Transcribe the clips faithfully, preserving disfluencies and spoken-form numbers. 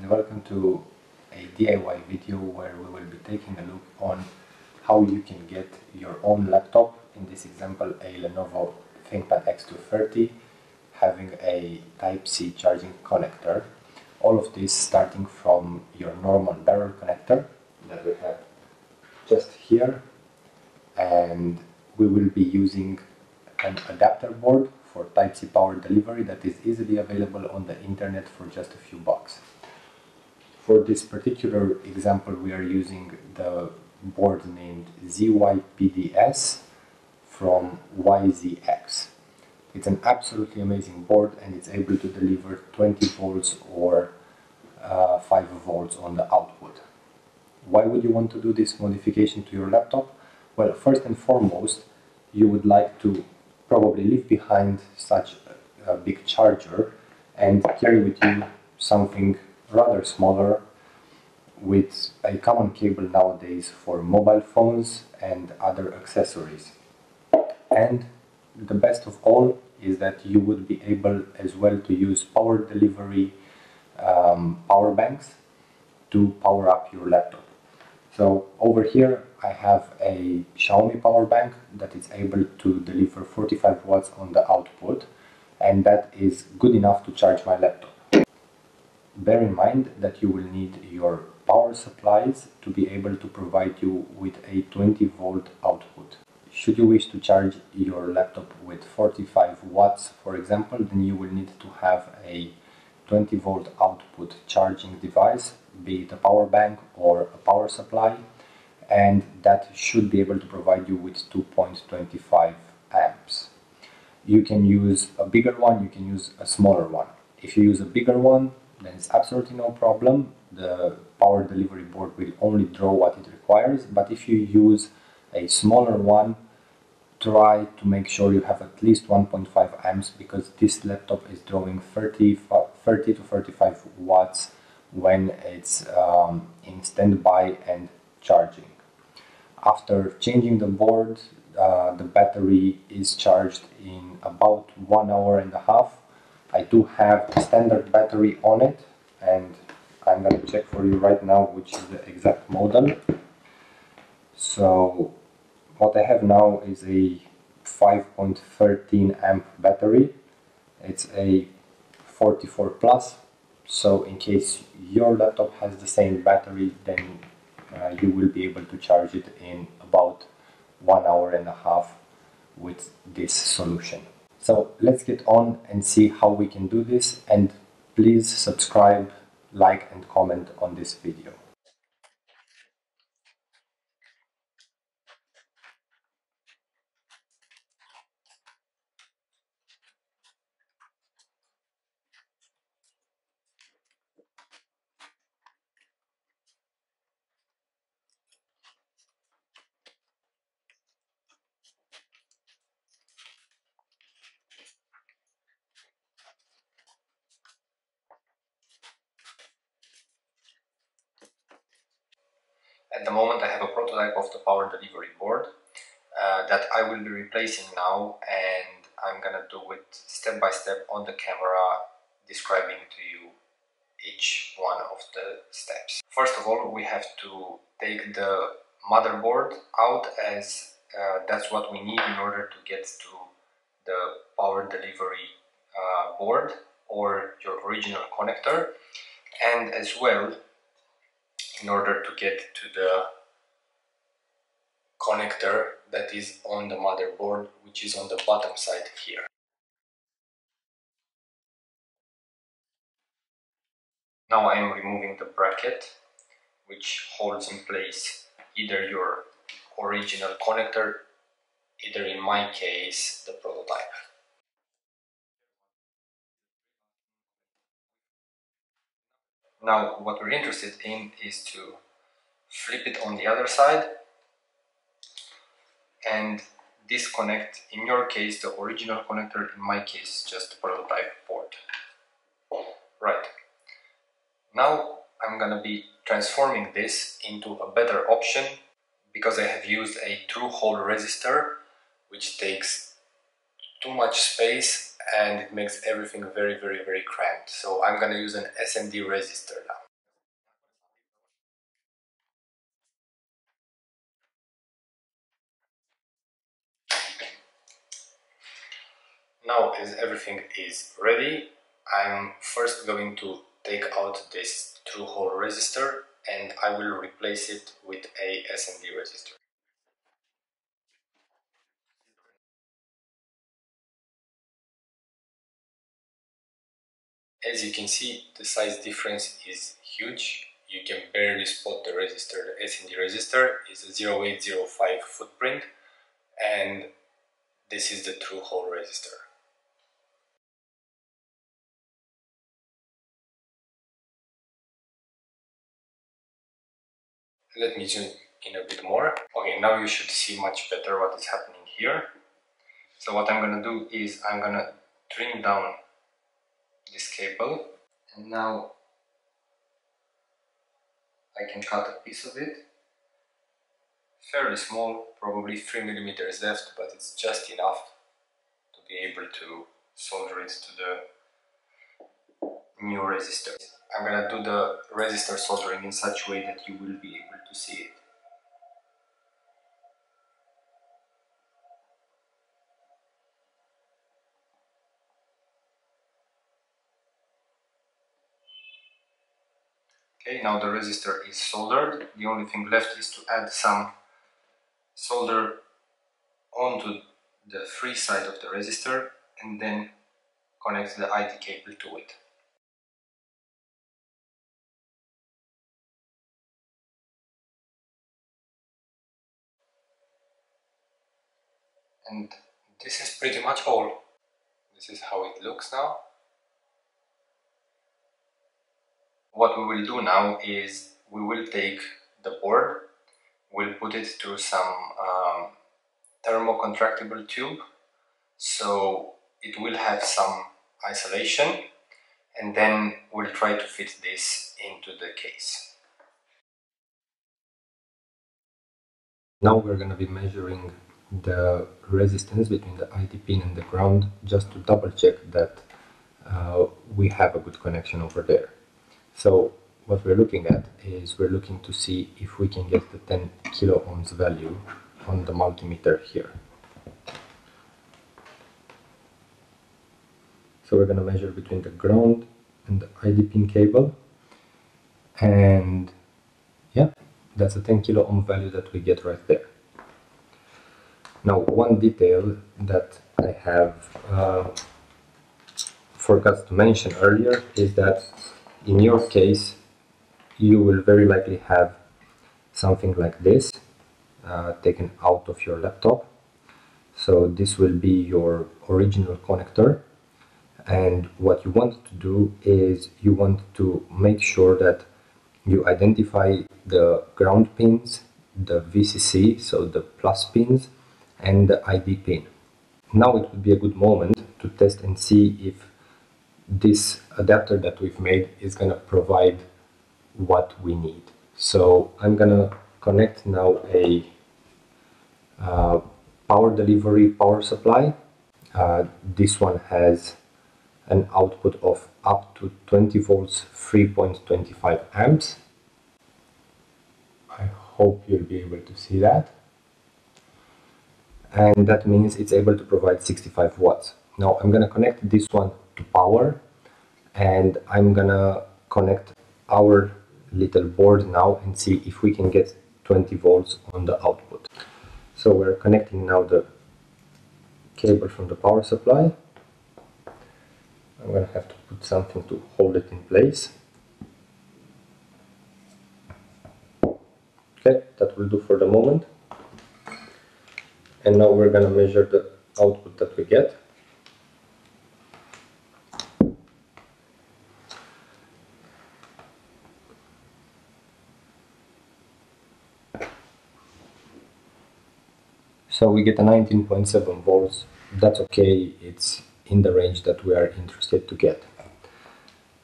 and welcome to a D I Y video where we will be taking a look on how you can get your own laptop, in this example a Lenovo ThinkPad X two thirty having a Type C charging connector. All of this starting from your normal barrel connector that we have just here, and we will be using an adapter board for Type C power delivery that is easily available on the internet for just a few bucks. For this particular example, we are using the board named Z Y P D S from Y Z X. It's an absolutely amazing board, and it's able to deliver twenty volts or uh, five volts on the output. Why would you want to do this modification to your laptop? Well, first and foremost, you would like to probably leave behind such a big charger and carry with you something rather smaller. With a common cable nowadays for mobile phones and other accessories. And the best of all is that you would be able as well to use power delivery um, power banks to power up your laptop. So over here I have a Xiaomi power bank that is able to deliver forty-five watts on the output, and that is good enough to charge my laptop. Bear in mind that you will need your power supplies to be able to provide you with a twenty volt output. Should you wish to charge your laptop with forty-five watts, for example, then you will need to have a twenty volt output charging device, be it a power bank or a power supply, and that should be able to provide you with two point two five amps. You can use a bigger one, you can use a smaller one. If you use a bigger one, then it's absolutely no problem. The power delivery board will only draw what it requires, but if you use a smaller one, try to make sure you have at least one point five amps, because this laptop is drawing thirty to thirty-five watts when it's um, in standby and charging. After changing the board, uh, the battery is charged in about one hour and a half. I do have a standard battery on it, and I'm going to check for you right now which is the exact model. So what I have now is a five point one three amp battery. It's a forty-four plus, so in case your laptop has the same battery, then uh, you will be able to charge it in about one hour and a half with this solution. So let's get on and see how we can do this, and please subscribe, like and comment on this video. At the moment I have a prototype of the power delivery board uh, that I will be replacing now, and I'm gonna do it step by step on the camera, describing to you each one of the steps. First of all, we have to take the motherboard out, as uh, that's what we need in order to get to the power delivery uh, board or your original connector, and as well in order to get to the connector that is on the motherboard, which is on the bottom side here. Now I am removing the bracket, which holds in place either your original connector, either in my case, the prototype. Now what we're interested in is to flip it on the other side and disconnect, in your case, the original connector, in my case, just the prototype port. Right. Now I'm gonna be transforming this into a better option, because I have used a through-hole resistor, which takes too much space and it makes everything very, very, very cramped. So I'm gonna use an S M D resistor now. Now as everything is ready, I'm first going to take out this through-hole resistor and I will replace it with a S N D resistor. As you can see, the size difference is huge. You can barely spot the resistor. The S N D resistor is a zero point eight zero five footprint and this is the through-hole resistor. Let me zoom in a bit more. Okay, now you should see much better what is happening here. So what I'm gonna do is I'm gonna trim down this cable and now I can cut a piece of it. Fairly small, probably three millimeters left, but it's just enough to be able to solder it to the new resistor. I'm gonna do the resistor soldering in such a way that you will be able to see it. Okay, now the resistor is soldered. The only thing left is to add some solder onto the free side of the resistor and then connect the I D cable to it. And this is pretty much all. This is how it looks now. What we will do now is we will take the board, we'll put it through some um, thermocontractable tube, so it will have some isolation, and then we'll try to fit this into the case. Now we're going to be measuring the resistance between the I D pin and the ground, just to double check that uh, we have a good connection over there. So what we're looking at is we're looking to see if we can get the ten kilo ohms value on the multimeter here. So we're going to measure between the ground and the I D pin cable, and yeah, that's a ten kilo ohm value that we get right there. Now one detail that I have uh, forgot to mention earlier is that in your case you will very likely have something like this uh, taken out of your laptop. So this will be your original connector, and what you want to do is you want to make sure that you identify the ground pins, the V C C, so the plus pins, and the I D pin. Now it would be a good moment to test and see if this adapter that we've made is going to provide what we need. So I'm going to connect now a uh, power delivery power supply. Uh, this one has an output of up to twenty volts, three point two five amps. I hope you'll be able to see that. And that means it's able to provide sixty-five watts. Now I'm going to connect this one to power and I'm going to connect our little board now and see if we can get twenty volts on the output. So we're connecting now the cable from the power supply. I'm going to have to put something to hold it in place. Okay, that will do for the moment. And now we're going to measure the output that we get. So we get a nineteen point seven volts. That's okay, it's in the range that we are interested to get.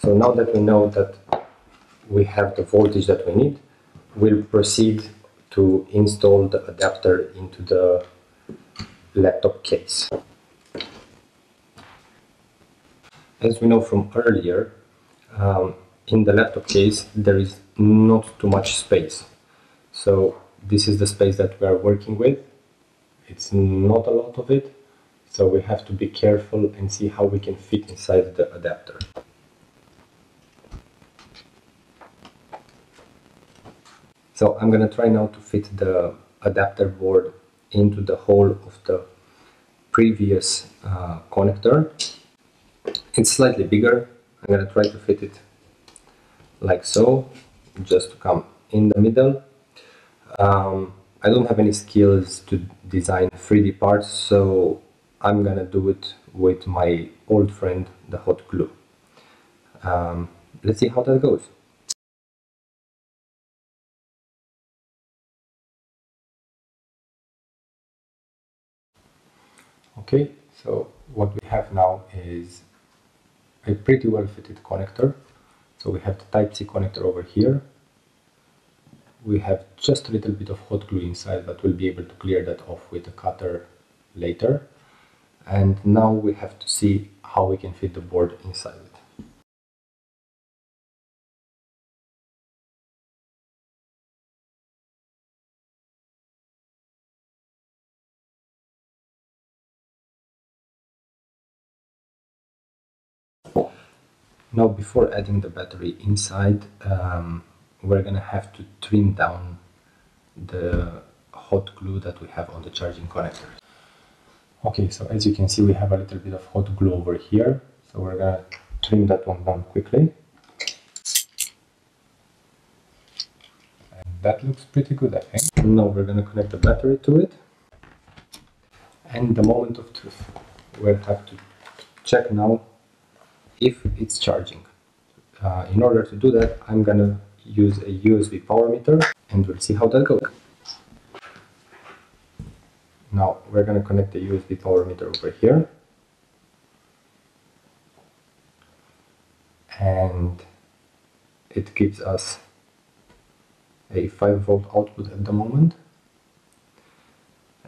So now that we know that we have the voltage that we need, we'll proceed to install the adapter into the laptop case. As we know from earlier, um, in the laptop case there is not too much space, so this is the space that we are working with. It's not a lot of it, So we have to be careful and see how we can fit inside the adapter. So I'm going to try now to fit the adapter board into the hole of the previous uh, connector. It's slightly bigger. I'm going to try to fit it like so, just to come in the middle. Um, I don't have any skills to design three D parts, so I'm going to do it with my old friend, the hot glue. Um, let's see how that goes. Okay, so what we have now is a pretty well fitted connector. So we have the Type-C connector over here. We have just a little bit of hot glue inside, but we'll be able to clear that off with a cutter later. And now we have to see how we can fit the board inside it. Now, before adding the battery inside, um, we're gonna have to trim down the hot glue that we have on the charging connector. Okay, so as you can see, we have a little bit of hot glue over here. So we're gonna trim that one down quickly. And that looks pretty good, I think. Now we're gonna connect the battery to it. And the moment of truth, we'll have to check now if it's charging. Uh, in order to do that, I'm gonna use a U S B power meter and we'll see how that goes. Now we're gonna connect the U S B power meter over here. And it gives us a five volt output at the moment.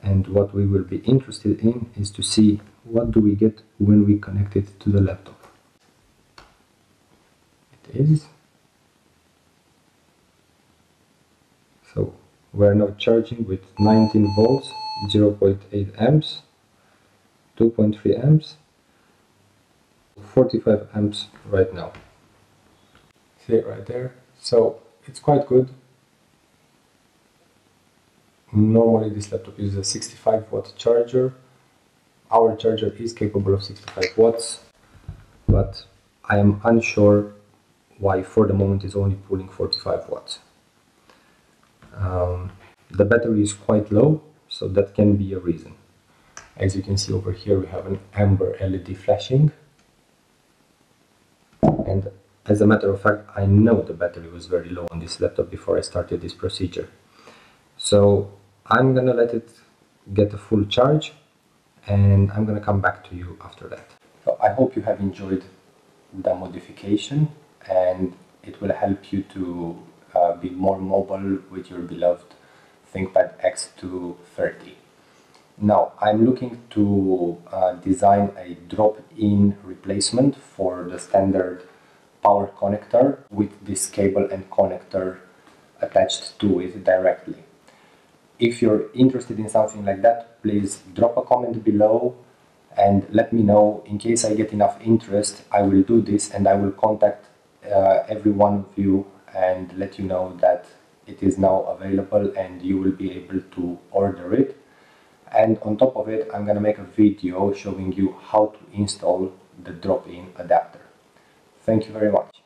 And what we will be interested in is to see what do we get when we connect it to the laptop. Is so we're now charging with nineteen volts, zero point eight amps, two point three amps, forty-five amps right now. See it right there. So it's quite good. Normally this laptop uses a sixty-five watt charger. Our charger is capable of sixty-five watts, but I am unsure why for the moment is only pulling forty-five watts. Um, the battery is quite low, so that can be a reason. As you can see over here, we have an amber L E D flashing. And as a matter of fact, I know the battery was very low on this laptop before I started this procedure. So I'm gonna let it get a full charge and I'm gonna come back to you after that. So I hope you have enjoyed the modification, and it will help you to uh, be more mobile with your beloved ThinkPad X two thirty. Now, I'm looking to uh, design a drop-in replacement for the standard power connector with this cable and connector attached to it directly. If you're interested in something like that, please drop a comment below and let me know. In case I get enough interest, I will do this and I will contact Uh, every one of you and let you know that it is now available and you will be able to order it. And on top of it, I'm gonna make a video showing you how to install the drop-in adapter. Thank you very much.